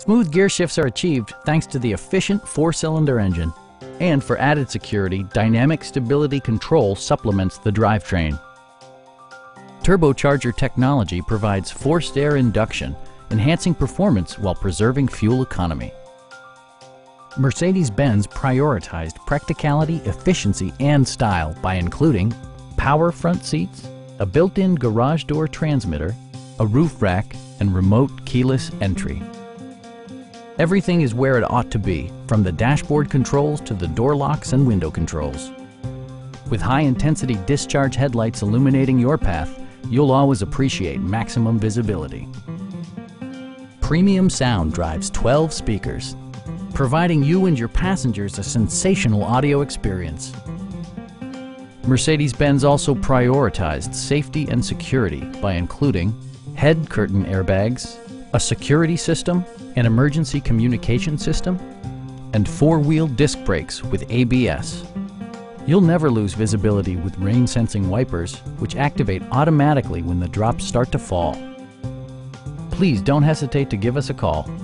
Smooth gear shifts are achieved thanks to the efficient 4-cylinder engine. And for added security, dynamic stability control supplements the drivetrain. Turbocharger technology provides forced air induction, enhancing performance while preserving fuel economy. Mercedes-Benz prioritized practicality, efficiency, and style by including power front seats, a built-in garage door transmitter, a roof rack, and remote keyless entry. Everything is where it ought to be, from the dashboard controls to the door locks and window controls. With high-intensity discharge headlights illuminating your path, you'll always appreciate maximum visibility. Premium sound drives 12 speakers, providing you and your passengers a sensational audio experience. Mercedes-Benz also prioritized safety and security by including head curtain airbags, a security system, an emergency communication system, and 4-wheel disc brakes with ABS. You'll never lose visibility with rain-sensing wipers, which activate automatically when the drops start to fall. Please don't hesitate to give us a call.